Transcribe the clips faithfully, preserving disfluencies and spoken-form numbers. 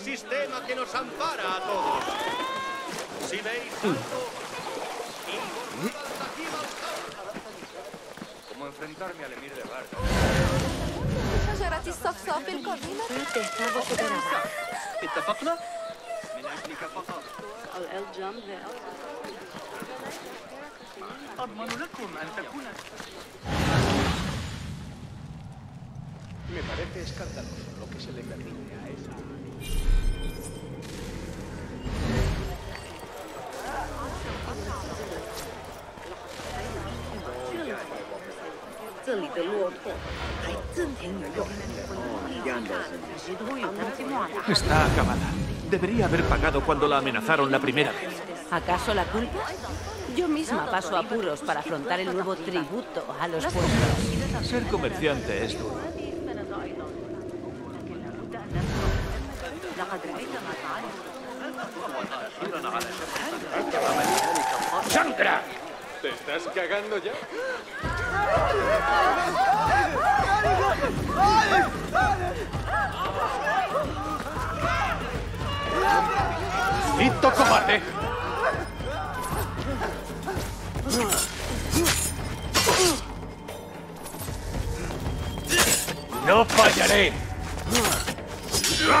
sistema que nos ampara a todos. Si veis algo, como enfrentarme al Emir de Barca. Me parece escandaloso lo que se le permite a esa. Está acabada. Debería haber pagado cuando la amenazaron la primera vez. ¿Acaso la culpa? Yo misma paso apuros para afrontar el nuevo tributo a los pueblos. Ser comerciante es duro. ¡Sandra! ¿Te estás cagando ya? ¡Maldito cobarde! ¡No fallaré! ¡Muérete!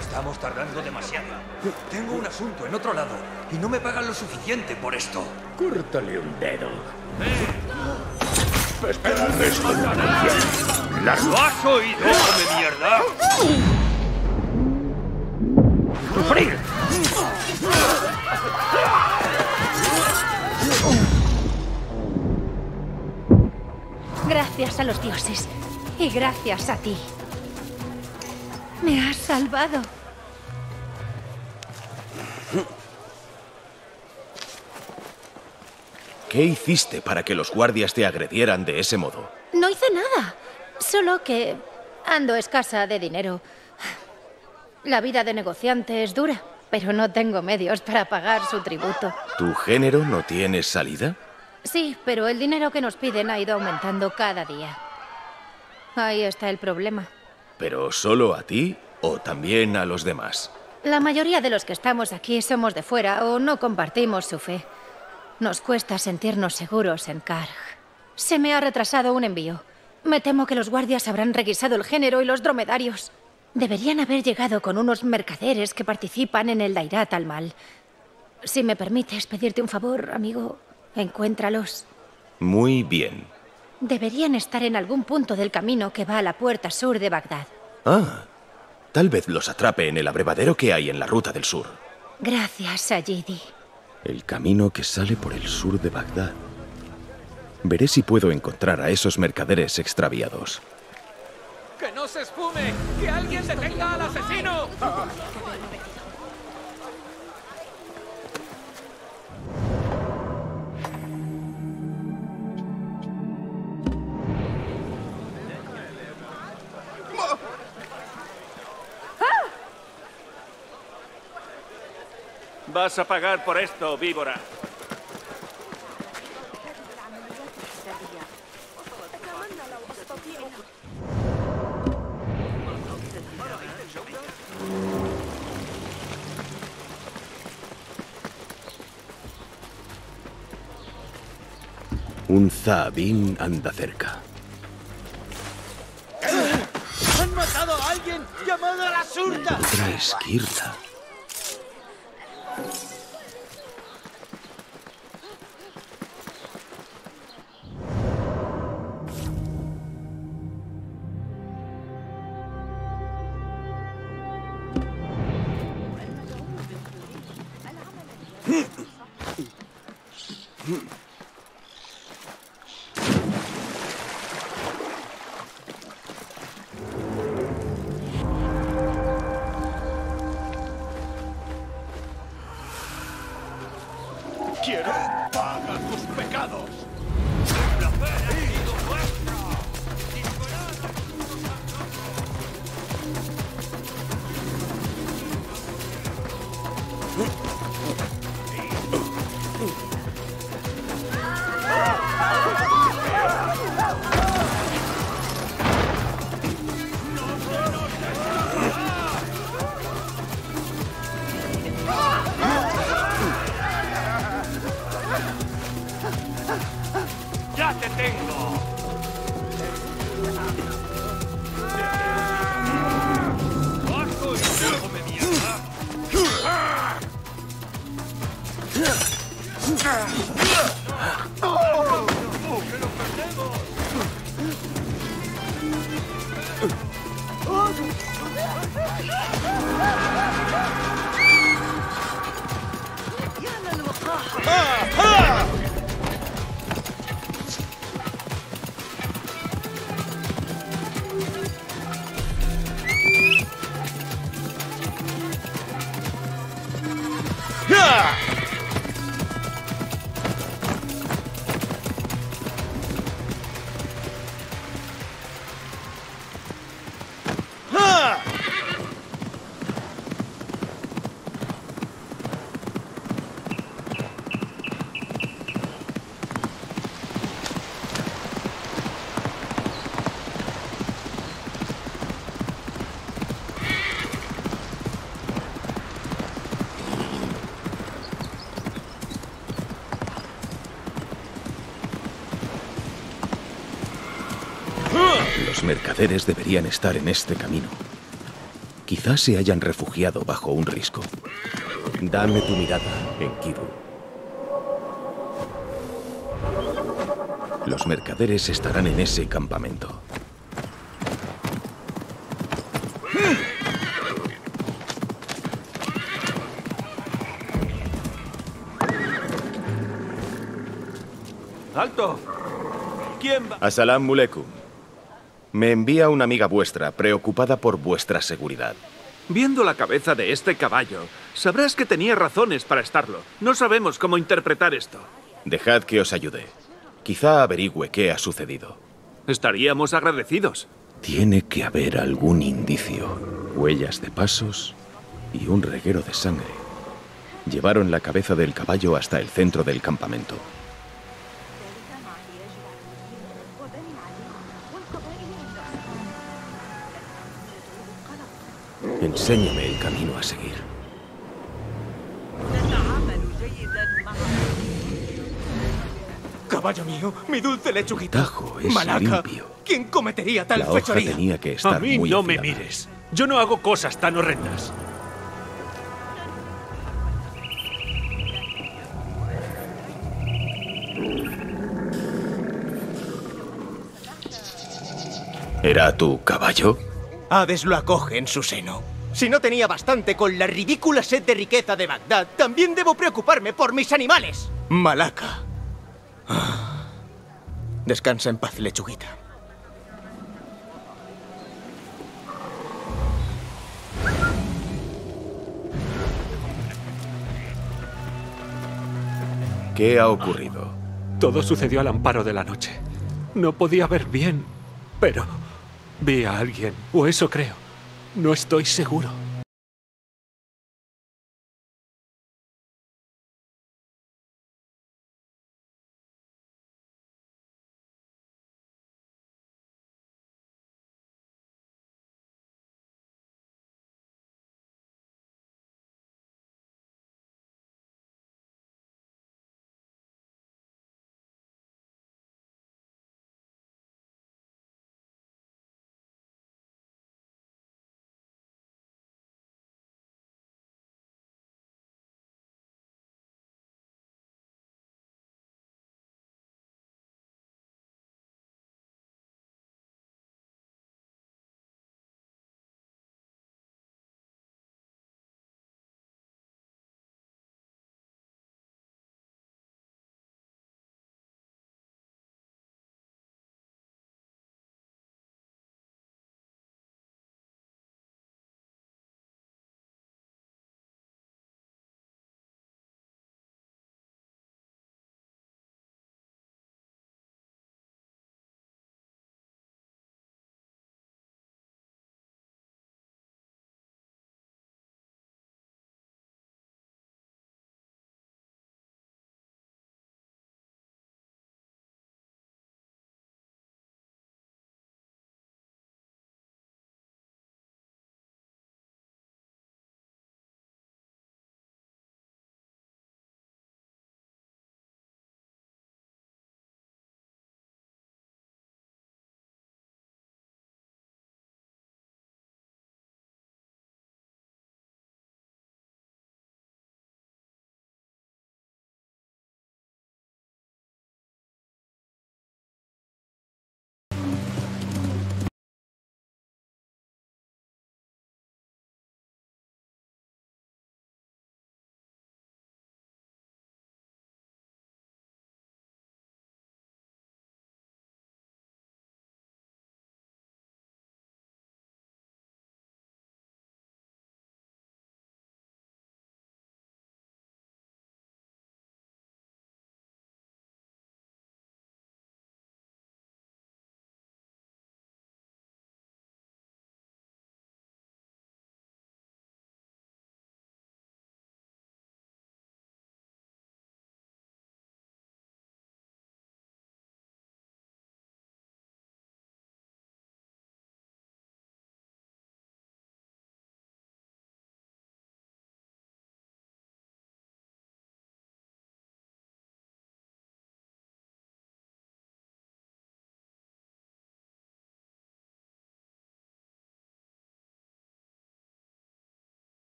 Estamos tardando demasiado. Tengo un asunto en otro lado y no me pagan lo suficiente por esto. Córtale un dedo. ¡Eh! ¡Espera el resto de la noche! ¡Las lo has oído, de mierda! ¡Sufrir! Gracias a los dioses y gracias a ti. Me has salvado. ¿Qué hiciste para que los guardias te agredieran de ese modo? No hice nada. Solo que ando escasa de dinero. La vida de negociante es dura, pero no tengo medios para pagar su tributo. ¿Tu género no tiene salida? Sí, pero el dinero que nos piden ha ido aumentando cada día. Ahí está el problema. ¿Pero solo a ti o también a los demás? La mayoría de los que estamos aquí somos de fuera o no compartimos su fe. Nos cuesta sentirnos seguros en Karg. Se me ha retrasado un envío. Me temo que los guardias habrán requisado el género y los dromedarios. Deberían haber llegado con unos mercaderes que participan en el Dairat al mal. Si me permites pedirte un favor, amigo, encuéntralos. Muy bien. Deberían estar en algún punto del camino que va a la puerta sur de Bagdad. Ah, tal vez los atrape en el abrevadero que hay en la ruta del sur. Gracias, Sayidi. El camino que sale por el sur de Bagdad. Veré si puedo encontrar a esos mercaderes extraviados. ¡Que no se esfume! ¡Que alguien detenga al asesino! ¡Ah! Vas a pagar por esto, víbora. Un zaabín anda cerca. ¡Han matado a alguien llamado a la surta! Otra esquirta. Los mercaderes deberían estar en este camino. Quizás se hayan refugiado bajo un risco. Dame tu mirada, Enkidu. Los mercaderes estarán en ese campamento. ¡Alto! ¿Quién va? Asalamu alaikum. Me envía una amiga vuestra, preocupada por vuestra seguridad. Viendo la cabeza de este caballo, sabrás que tenía razones para estarlo. No sabemos cómo interpretar esto. Dejad que os ayude. Quizá averigüe qué ha sucedido. Estaríamos agradecidos. Tiene que haber algún indicio. Huellas de pasos y un reguero de sangre. Llevaron la cabeza del caballo hasta el centro del campamento. Enséñame el camino a seguir. Caballo mío, mi dulce lechuguita. El tajo es Malaca. Limpio. ¿Quién cometería tal fechoría? La hoja tenía que estar muy afilada. A mí no me mires. Yo no hago cosas tan horrendas. ¿Era tu caballo? Hades lo acoge en su seno. Si no tenía bastante con la ridícula sed de riqueza de Bagdad, también debo preocuparme por mis animales. Malaca. Ah. Descansa en paz, lechuguita. ¿Qué ha ocurrido? Todo sucedió al amparo de la noche. No podía ver bien, pero... vi a alguien, o eso creo. No estoy seguro.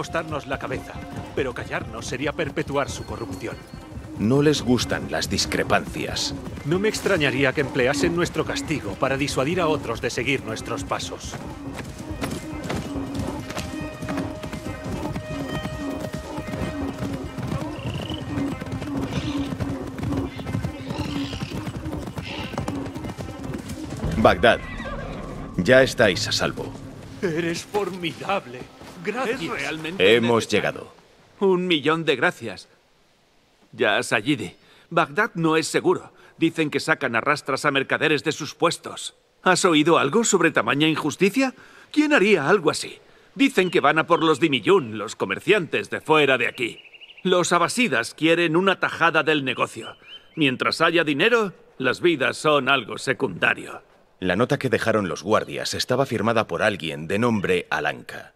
Costarnos la cabeza, pero callarnos sería perpetuar su corrupción. No les gustan las discrepancias. No me extrañaría que empleasen nuestro castigo para disuadir a otros de seguir nuestros pasos. Bagdad, ya estáis a salvo. Eres formidable. Gracias. Es realmente Hemos llegado. Un millón de gracias. Ya, Sayidi. Bagdad no es seguro. Dicen que sacan a rastras a mercaderes de sus puestos. ¿Has oído algo sobre tamaña injusticia? ¿Quién haría algo así? Dicen que van a por los Dimiyun, los comerciantes de fuera de aquí. Los abasidas quieren una tajada del negocio. Mientras haya dinero, las vidas son algo secundario. La nota que dejaron los guardias estaba firmada por alguien de nombre al-Anka.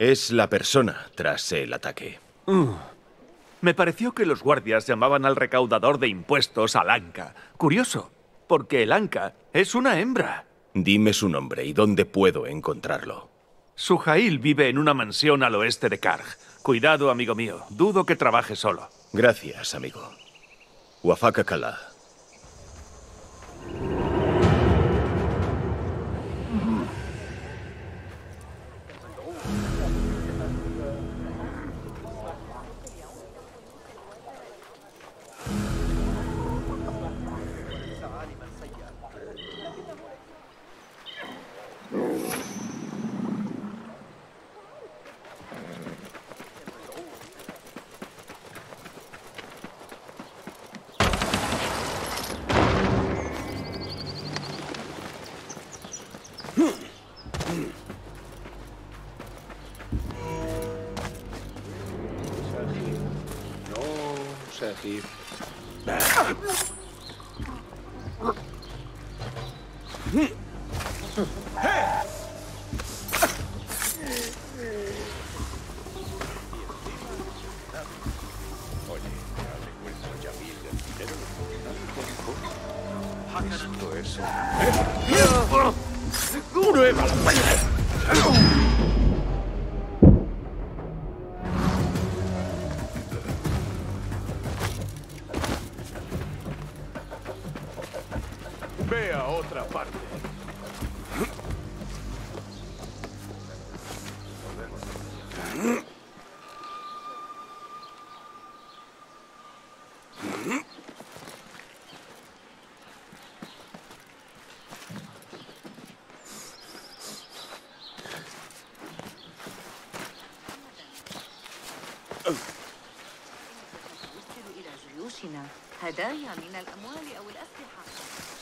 Es la persona tras el ataque. Uh, me pareció que los guardias llamaban al recaudador de impuestos al-Anka. Curioso, porque el Anka es una hembra. Dime su nombre y dónde puedo encontrarlo. Suhail vive en una mansión al oeste de Karg. Cuidado, amigo mío. Dudo que trabaje solo. Gracias, amigo. Wafakakala.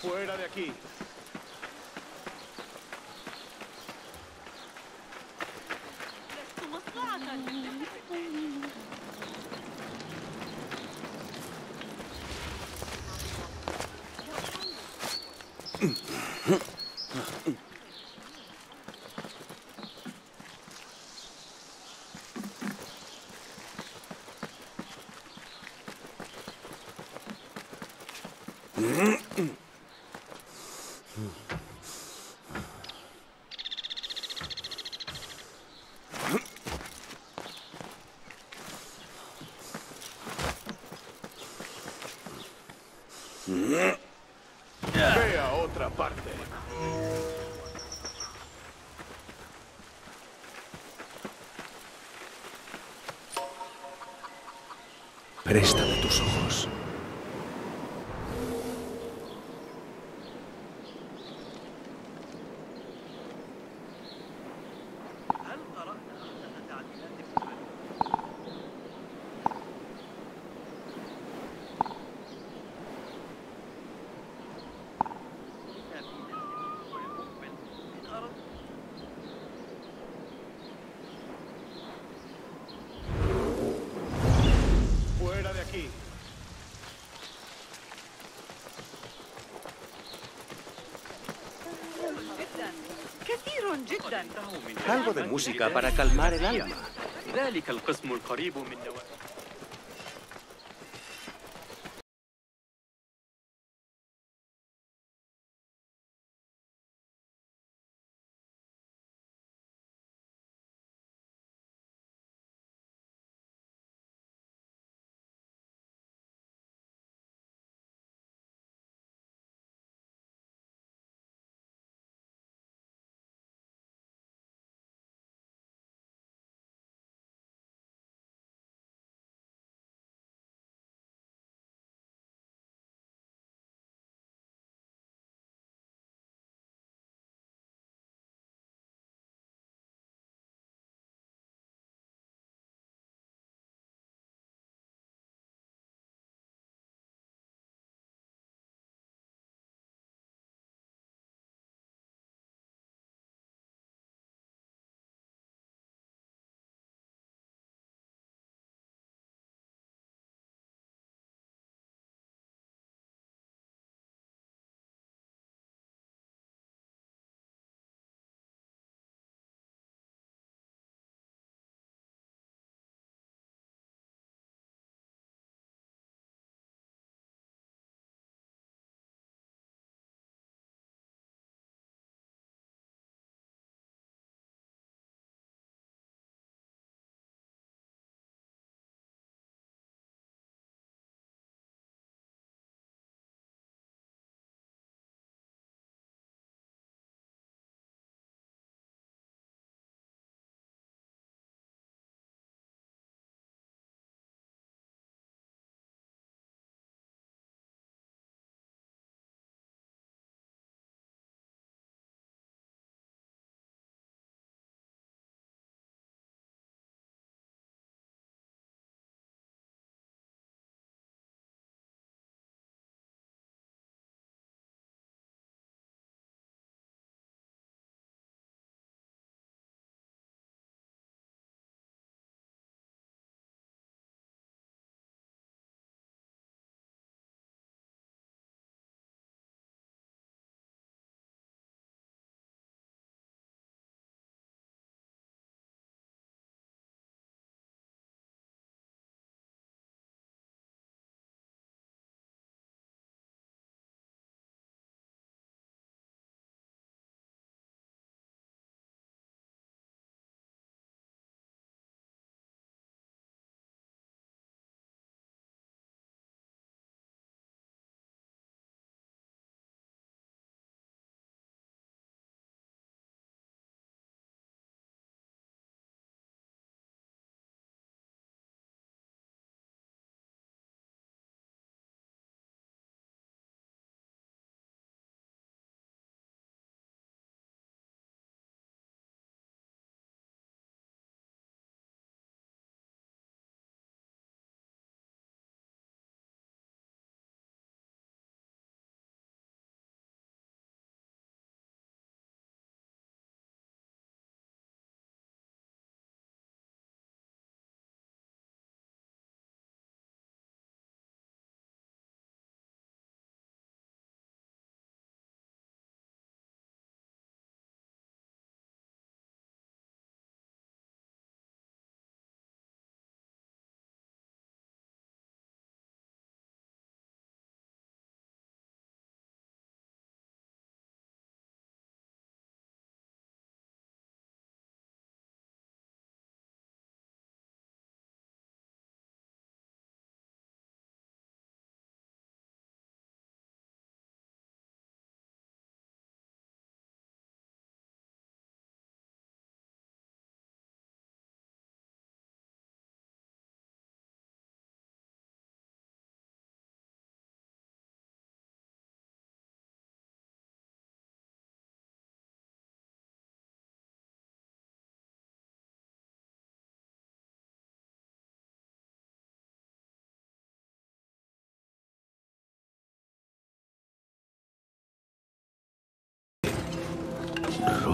Fuera de aquí. Préstame tus ojos. Algo de música para calmar el alma.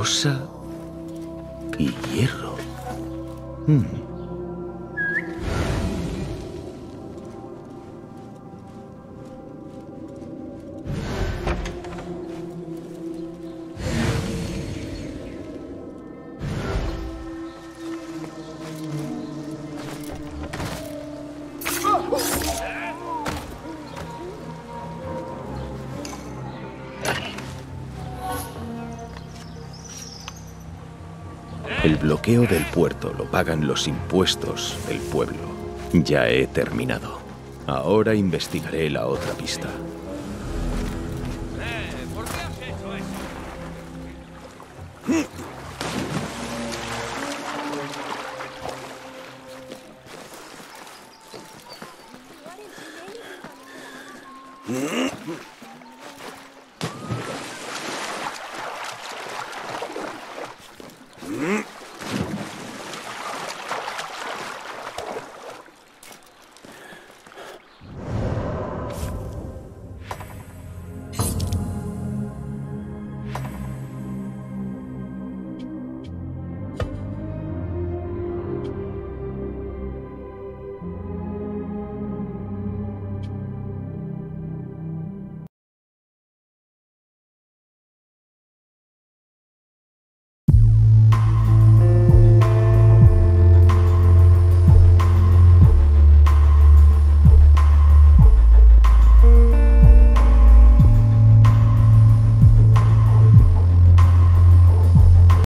rosa y hierro. Hmm. El bloqueo del puerto lo pagan los impuestos del pueblo. Ya he terminado. Ahora investigaré la otra pista.